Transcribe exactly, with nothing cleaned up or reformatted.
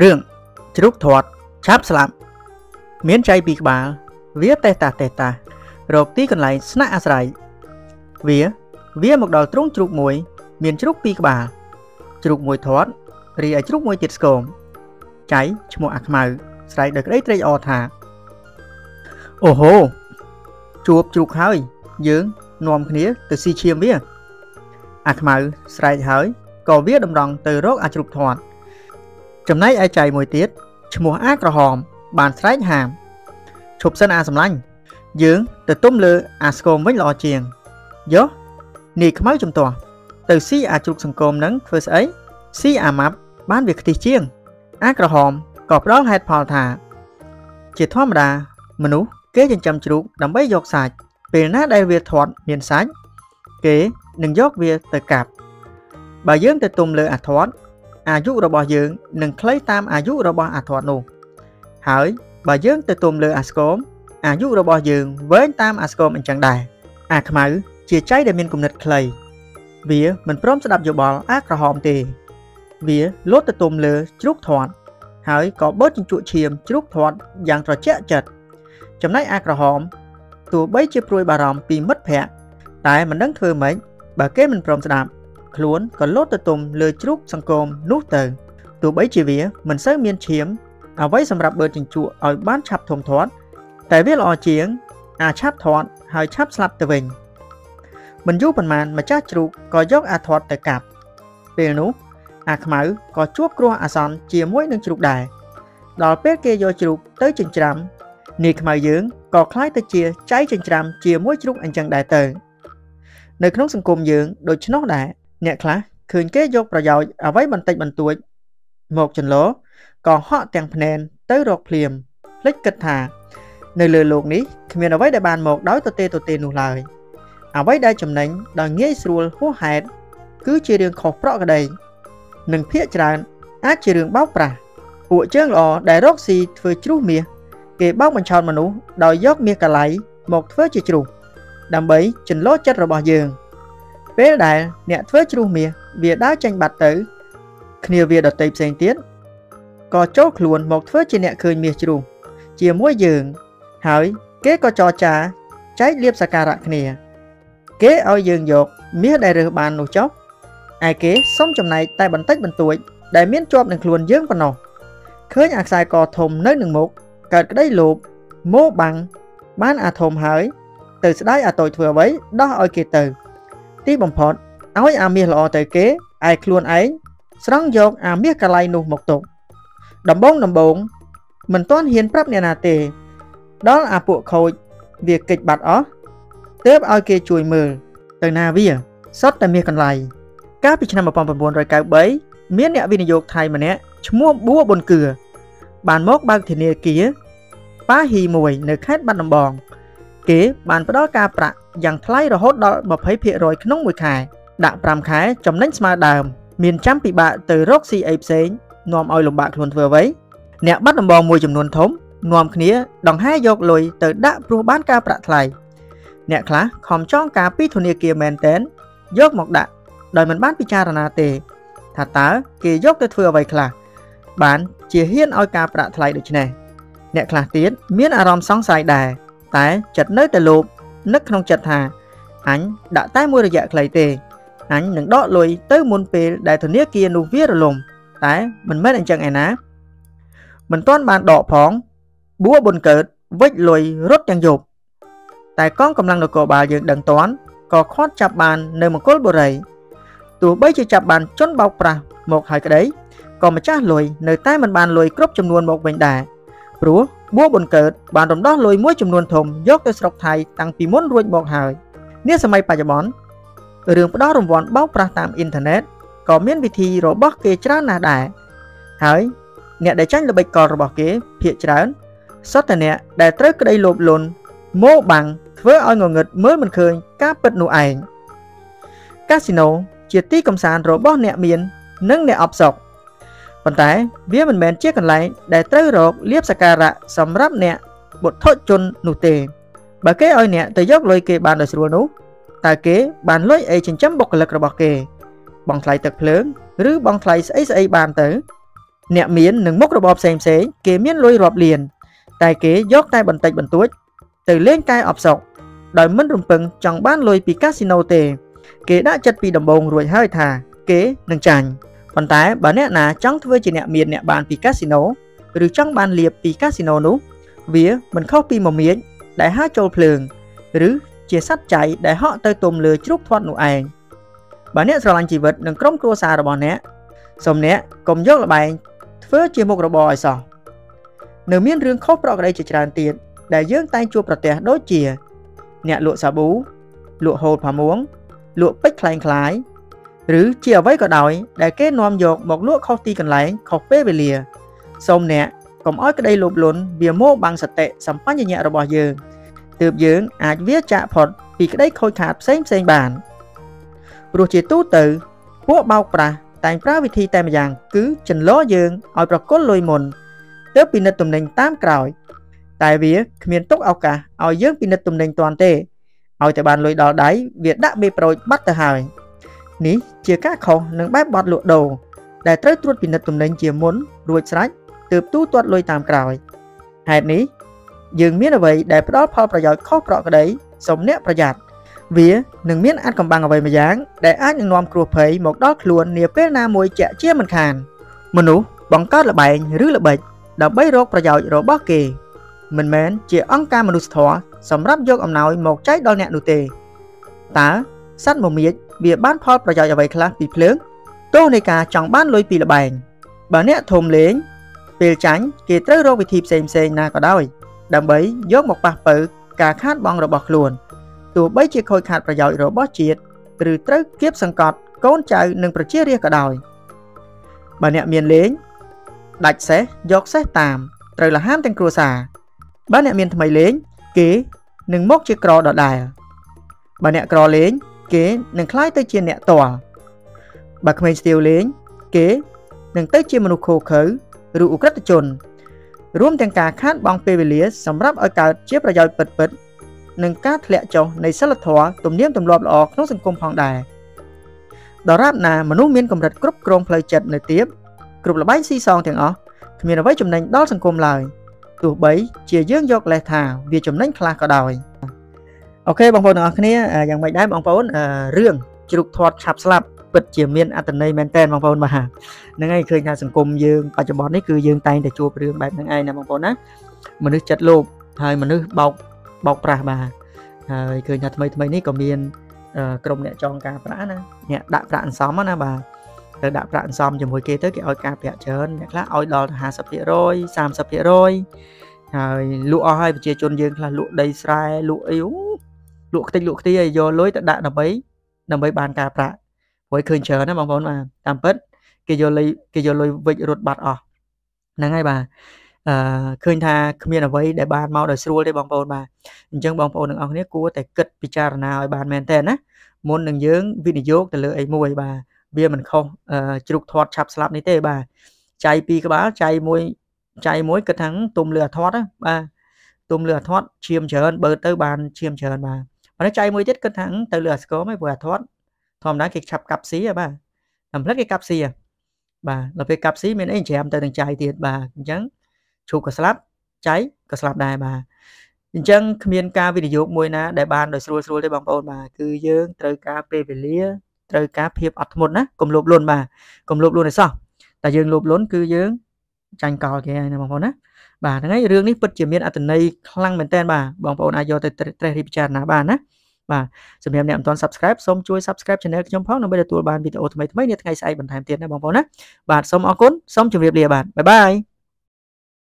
Rương, chúc thoát, cháp sạm. Miễn trái bị bà, vía teta teta, rộp tí còn lại snack ác rải. Vía, vía một đòi trúng chụp mùi, miễn chúc bị bà. Chụp mùi thoát, rì ở chúc mùi tiệt scồm. Cháy, chụp mùi ạc màu, sải được rách rây ọt hạ. Ô hô, chụp chụp hơi, dưỡng, nòm khía từ si chiêm vía. Ạc màu, sải hơi, có vía đồng đồng từ rốt ạc chụp thoát. Chấm nay ai chạy mùi tiết, chấm mùa ác ra hòm, bàn sạch hàm. Chụp sân à xâm lanh, dưỡng từ tôm lư à xôm với lọ chiền. Dốt, nì khám áo chùm tòa, từ si à chụp sân côm nâng phớt ấy, si à mập, bán việc thị chiên. Ác ra hòm, cọp đó hẹt phò thả. Chỉ thoát mà đà, mà nú, kế trên chăm chụp đắm bấy giọt sạch, vì nát đây việc thoát miền sạch. Kế, nâng giọt việc từ cạp. Bà dưỡng từ tôm lư à thoát. À dụ rồi bỏ dưỡng, nâng lấy tam à dụ rồi bỏ à thoát nụ. Hỏi, bà dưỡng từ tùm lừa à xóm, à dụ rồi bỏ dưỡng với tam à xóm anh chẳng đài. À khám áo, chia cháy để mình cùng nịch lấy. Vì mình prompt sẽ đập dụ bỏ ác ra hòm tì. Vì lốt từ tùm lừa chúc thoát. Hỏi, có bớt trên trụ chiêm chúc thoát dạng trò chẽ chật. Chấm nách ác ra hòm, tù bấy chia prui bà ròm vì mất phẹt. Tại mình đấng thưa mấy, bà kế mình prompt sẽ đập. Luôn có lốt từ tùm lừa chúc sang côm nút từ tụ bấy chỉ vía mình sẽ miên chiếm à với sầm rạp bờ trình trụ ở bán chạp thông thoát tại viết lò chiến à chạp thoát hơi chạp sạp từ mình mình giúp mình màn mà chắc trụ có dốc à thoát tại cạp về nút à khám có chuốc cua à son chia mũi nâng trụ đài đó biết kia do trụ tới trình trạm nick mà dưỡng có khai tới chia cháy trình trạm chia mũi trụ anh chẳng đại từ nơi khốn sang côm dưỡng đội chiến nó đại nhẹ khá, khuyên kế dục rồi dạo ở với bàn tạch bàn tuổi. Một chân lố, còn họ tèng phần nền tới rột liềm, lách kịch thả. Nơi lừa luộc ní, khi mình ở với đại bàn một đói tổ tê tổ tê nụ lời. Ở với đại chùm nánh, đòi nghĩa srul hú hẹt, cứ chia đường khổ rõ cả đầy. Nâng phía tràn, ác chia đường bóc ra. Ủa chương lọ đại rốt xì thưa chú mìa. Kể bóc mình chọn mà nụ, đòi giót mìa cả lấy, một thưa chia chú. Đàm bấy, chân lố chất rồi bỏ giường. Về đại, nẹ thưa chú mìa, việc đã tranh bạc tử. Khi việc đợt tệp xanh tiết, có chốt luôn một thưa trên nẹ khơi mìa chú. Chia mũi giường, hỏi, kế có cho trà, cháy liếp xa cà rạc nìa. Kế ôi giường dột, mía đại rửa bàn nụ chốc. Ai kế, sống trong này, tay bắn tách bắn tuổi, đại miễn chộp nâng luôn dưỡng vào nọ. Khơi nhạc xài cò thùm nơi nâng mục, cợt cái đấy lụp, mô bằng, bán à thùm hỏi. Từ sẽ đáy à tội thừa bấy, đó ôi kì từ. Tí bóng phọt, áo à mìa lọ tới kế, ai khuôn ấy, sẵn dọc à mìa cả lai nụ một tục. Đầm bóng đầm bóng, mình toán hiến práp nè nà tề. Đó là bộ khôi, việc kịch bạc ó. Tiếp oi kê chùi mờ, từ nà vìa, sót tà mìa còn lại. Các bí chân nằm bóng bóng bóng rồi cao bấy, miễn nẹ vì nè dọc thay mà nè, chú mua búa bồn cửa. Bàn mốc bác thì nè kia, phá hì mùi nực hết bắt đầm bóng. Kế bàn đó ca prạ dàng thay rồi hốt đó bập hấy phịa rồi nóng mùi khải đạm pram khái trong nánh sma đàm miền trăm bị bạ từ rốc si ép xế nòm oi lồng bạc luôn vừa vấy nẹo bắt đồng bò mùi chùm nuôn thống nòm khía đồng hai dọc lùi từ đã pru bán ca prạ thay nẹo khá khom chong ca pi thunia kia men tén dốc một đạn đời mình bán picha rana tề thà tá kia dốc tới thừa vậy khả bán chia hiên oi ca prạ thay được này nẹo khá tiến miễn arom sóng sai đài tại chật nơi tờ lụp nứt không chật hà anh đã tái mua được dạ lấy tề anh những đó lùi tới môn pê đại thần nghĩa kia nụ viết rồi lùm tại mình mới anh chẳng ai ná mình toán bàn đỏ phóng búa buồn cợt vết lùi rốt chẳng dục tại con cầm lăng được cổ bà dựng đằng toán có khót chạp bàn nơi một cốt bồ rầy tù bấy chỉ chạp bàn chốn bọc ra một hai cái đấy còn mà chắc lùi nơi tay mình bàn lùi cướp chùm luôn một mình đại rúa búa buồn cợt bàn đồng đó lùi muối chùm luôn thùng dốc tới sọc thầy tăng phí muốn ruột bọc hời nếu xe mây bà cho bón ở đường đó rồng vòn bóc ra tạm internet có miễn vị thi rồi bóc kê chá nà đại hỏi nè để tránh là bệnh cò rồi bỏ kế hiện trán sót là nè để tới cái đây lộp lộn mô bằng với oi ngồi ngực mới mình khơi cá bật nụ ảnh casino triệt tí công sản rồi bóc nè miền nâng nè ọc sọc còn tái vía mình bén chiếc còn lại để tới rồi liếp sakara sắm rắp nè bột thốt chôn nụ tề bà kế oi nè tới dốc lôi kê bàn đời sửa nú tại kế bàn lối ấy trên chấm bọc lực rồi bọc kề bằng thay tật lớn rứ bằng thay ấy ấy bàn tử Nẹ miến nâng mốc đồ bọp xem xế, kế miến lôi rộp liền. Tài kế dốc tay bần tạch bần tuốt. Từ lên tay ọp sọc. Đói mất rùm pừng chẳng bán lôi pì casino tề. Kế đã chất pì đồng bồn rồi hơi thả. Kế nâng chành. Còn tái bà nẹ nà chẳng thưa chỉ nẹ miền nẹ bàn pì casino. Rồi chẳng bàn liệp pì casino nú. Vía mình khóc pì màu miếng. Đại hát trô phường. Rồi chia sắt cháy để họ tới tùm lừa chút thoát nụ ảnh. Bà nẹ rồi lành chỉ vật nâng crom cua xa rồi bọn nẹ. Xong nẹ công dốc là bài phớ chia một rồi bòi sọ. Nếu miên rương khóc rõ đây chỉ tràn tiền để dưỡng tay chua bật tè đối chìa. Nẹ lụa xà bú, lụa hột hòa muống, lụa bích lành khái. Rứ chia với cỏ đói để kết nòm dột một lụa khóc ti cần lánh khóc phê về lìa. Xong nẹ công ói cái đây lụp lún bìa mô bằng sạch tệ sắm phát như nhẹ rồi bòi dường. Từ dưỡng ạch viết chạm phọt vì cái đấy khôi khát xanh xanh bản. Rồi chỉ tú tử, buộc bao pra. Tại pra vị thi tèm dàng cứ chần ló dương oi pra cốt lôi mồn. Tớ pin tùm nình tám còi. Tại vía miền tốc ao cả oi dương pin tùm nình toàn tê. Oi tại bàn lôi đỏ đáy việt đã bị proi bắt tờ hài. Ní chia các khẩu nâng bát bọt lụa đồ. Đại tới truột pin tùm nình chia muốn ruột sạch từ tú tuột lôi tám còi. Hẹn ní dương miết là vậy để đó phao pra giỏi khó prọ cái đấy sống nét pra giặt. Vía nâng miếng ăn cầm bằng ở vậy mà dáng để ác những nòm cua phẩy một đót luôn nìa phết na mùi chạ chia mình khàn mình ú bóng cát là bệnh rứ là bệnh đã bấy rốt và dạo rồi bó kì mình mến chỉ ống ca mà nụ thỏa sống rắp dốc ông nói một trái đo nẹ nụ tề tá sát một miếng bìa bán phót và dạo vậy khá bị phướng tô này cả chẳng bán lôi pì là bệnh bà nẹ thùm lến pìa tránh kì tới rô vì thịp xem xem na có đôi đầm bấy dốt một bạc bự cả khát bong rồi bọt luôn. Tụi bấy chia khôi khát và dội rồi bó triệt. Từ trớ kiếp sân cọt con chạy nâng bà chia riêng cả đòi. Bà nẹ miền lến đạch xế dọc xế tàm trời là ham tên cua xà. Bà nẹ miền thầm lến kế nâng mốc chia cỏ đỏ đài. Bà nẹ cỏ lến kế nâng khái tới chia nẹ tòa. Bà khmênh tiêu lến kế nâng tới chia manu khô khứ rượu rất chồn. Rùm tên cả khát bong phê về lía sống rắp ở cả chiếc bà dội bật bật. Nâng cát lẹ chồng này sẽ là thỏa tùm niêm tùm lọp lọ nông sân công phong đài. Đó rạp nà mà nông miên cầm rạch cụp cổng phơi chật nơi tiếp. Cụp là bánh xí xong thằng ọ. Thì mình là với chùm nành đó sân công lời. Tụi bấy chia dưỡng dọc lẹ thả vì chùm nành khá có đòi. Ok bằng phôn ngọt nha. Dạng mạch đáy bằng phôn rương chỉ được thoát chạp sạp bật chìa miên ạ tần này mẹn tên bằng phôn mà. Nâng ai khơi nha sân công dương và chùm bọt này cứ dương tay để chua rương bạch nâng ai nè bằng phôn á. Mình nước chật lộp hay mình nước bọc bọc ra bà cười nhật mấy mấy ní còn miền cầm nẹt tròn cà phá nè nẹt đạp rạn xóm á nè bà đạp rạn xóm chừng hồi kia tới cái oi cà phê chơn nẹt lá oi đòn hà sập địa rồi sam sập địa rồi lụa hơi và chia chôn dương là lụa đầy xài lụa yếu lụa tinh lụa tia do lối tận đạn nằm ấy nằm ấy bàn cà phá hồi cười chớ nó bằng vốn mà tam pất kia do lấy kia do lấy vịt ruột bạt ọ nè ngay bà. Khơi tha miền ở với để bàn mau đời xưa để bong bồn bà nhưng bong bồn ông này cua tại cật pichar nào bàn men tên á muốn đừng dướng video từ lưỡi môi bà bia mình không chụp thoát chạp slap này tê bà chạy pi cái bá chạy môi chạy mối cật thắng tôm lửa thoát á bà tôm lửa thoát chiêm chờn bờ tới bàn chiêm chờn bà nó chạy môi chết cật thắng tới lửa có mấy vừa thoát thòm đá kịch chạp cặp xí à bà làm hết cái cặp xí à bà là về cặp xí mình ấy chèm tới từng chạy tiền bà chẳng chú có slap cháy có slap đài bà chẳng miền ca video mùi ná đại bàn đời xua xua để bằng bồn bà cứ dương trời cá phê về lía trời cá hiệp ọt một ná cùng lộp luôn bà cùng lộp luôn này sao tại dương lộp lốn cứ dương tranh cò kìa này bằng bồn á bà ngay rương ní bật chìa miền ở tầng này khăn mình tên bà bằng bồn ai do tới trời hiệp chàn ná bà ná bà xem em nè toàn subscribe xong chui subscribe channel trong phóng nó bây giờ tụi bàn video tụi mấy mấy ngày sai bằng time tiền này bằng bồn á bà xong ở cốn xong trường hiệp lìa bà bye bye.